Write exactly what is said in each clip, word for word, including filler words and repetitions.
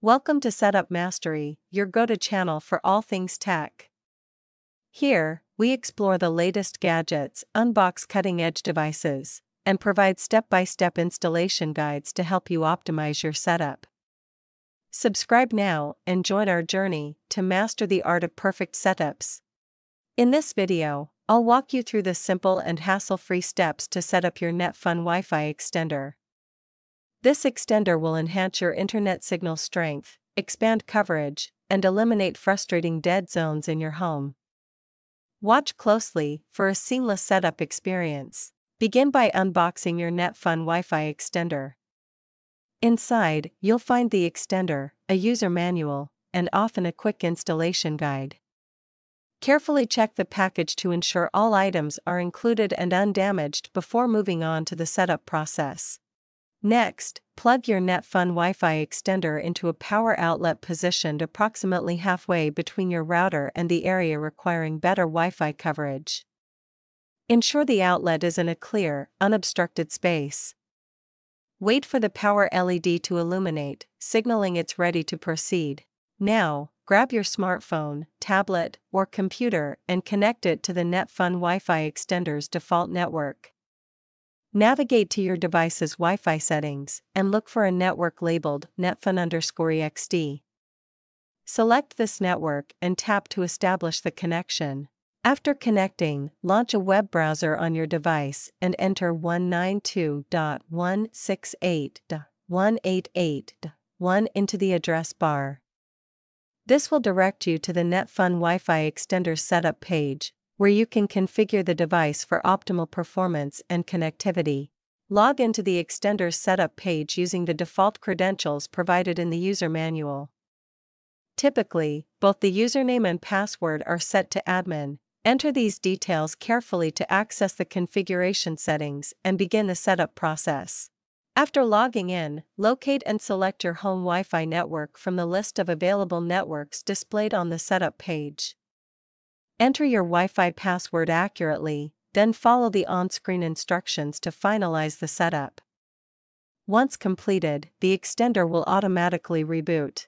Welcome to Setup Mastery, your go-to channel for all things tech. Here, we explore the latest gadgets, unbox cutting-edge devices, and provide step-by-step installation guides to help you optimize your setup. Subscribe now and join our journey to master the art of perfect setups. In this video, I'll walk you through the simple and hassle-free steps to set up your Netfun Wi-Fi extender. This extender will enhance your internet signal strength, expand coverage, and eliminate frustrating dead zones in your home. Watch closely for a seamless setup experience. Begin by unboxing your Netfun Wi-Fi extender. Inside, you'll find the extender, a user manual, and often a quick installation guide. Carefully check the package to ensure all items are included and undamaged before moving on to the setup process. Next, plug your Netfun Wi-Fi extender into a power outlet positioned approximately halfway between your router and the area requiring better Wi-Fi coverage. Ensure the outlet is in a clear, unobstructed space. Wait for the power L E D to illuminate, signaling it's ready to proceed. Now, grab your smartphone, tablet, or computer and connect it to the Netfun Wi-Fi extender's default network. Navigate to your device's Wi-Fi settings and look for a network labeled Netfun underscore E X T. Select this network and tap to establish the connection. After connecting, launch a web browser on your device and enter one ninety-two dot one sixty-eight dot one eighty-eight dot one into the address bar. This will direct you to the Netfun Wi-Fi extender setup page, where you can configure the device for optimal performance and connectivity. Log into the extender's setup page using the default credentials provided in the user manual. Typically, both the username and password are set to admin. Enter these details carefully to access the configuration settings and begin the setup process. After logging in, locate and select your home Wi-Fi network from the list of available networks displayed on the setup page. Enter your Wi-Fi password accurately, then follow the on-screen instructions to finalize the setup. Once completed, the extender will automatically reboot.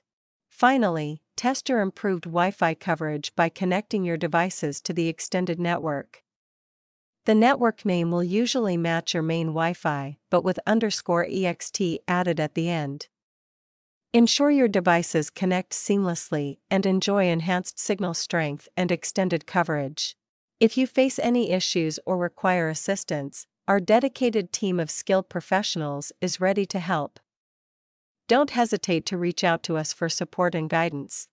Finally, test your improved Wi-Fi coverage by connecting your devices to the extended network. The network name will usually match your main Wi-Fi, but with underscore ext added at the end. Ensure your devices connect seamlessly and enjoy enhanced signal strength and extended coverage. If you face any issues or require assistance, our dedicated team of skilled professionals is ready to help. Don't hesitate to reach out to us for support and guidance.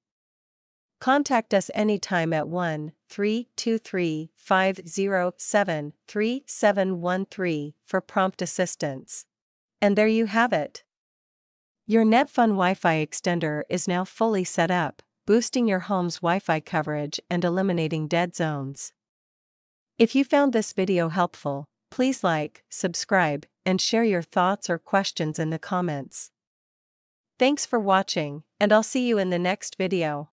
Contact us anytime at one three two three, five oh seven, three seven one three for prompt assistance. And there you have it. Your Netfun Wi-Fi extender is now fully set up, boosting your home's Wi-Fi coverage and eliminating dead zones. If you found this video helpful, please like, subscribe, and share your thoughts or questions in the comments. Thanks for watching, and I'll see you in the next video.